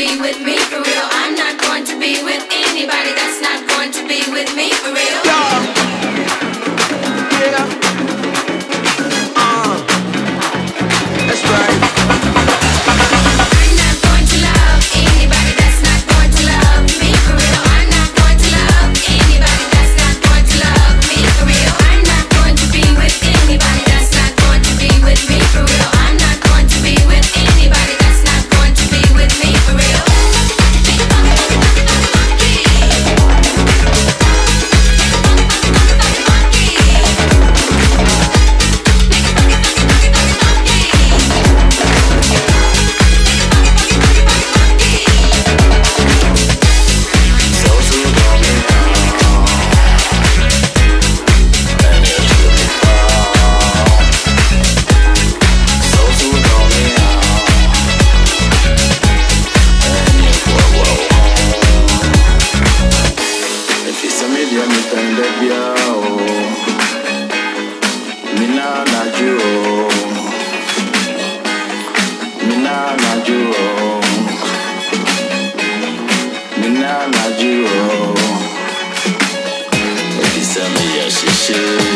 be with me for real. I'm not going to be with anybody that's not going to be with me for real. Yeah. That's right. I'm not going to love anybody that's not going to love me for real. I'm not going to love anybody that's not going to love me for real. I'm not going to be with anybody that's not going to be with me for real. I'm not going to be with anybody that's not going to be with me for real. If you send me a shit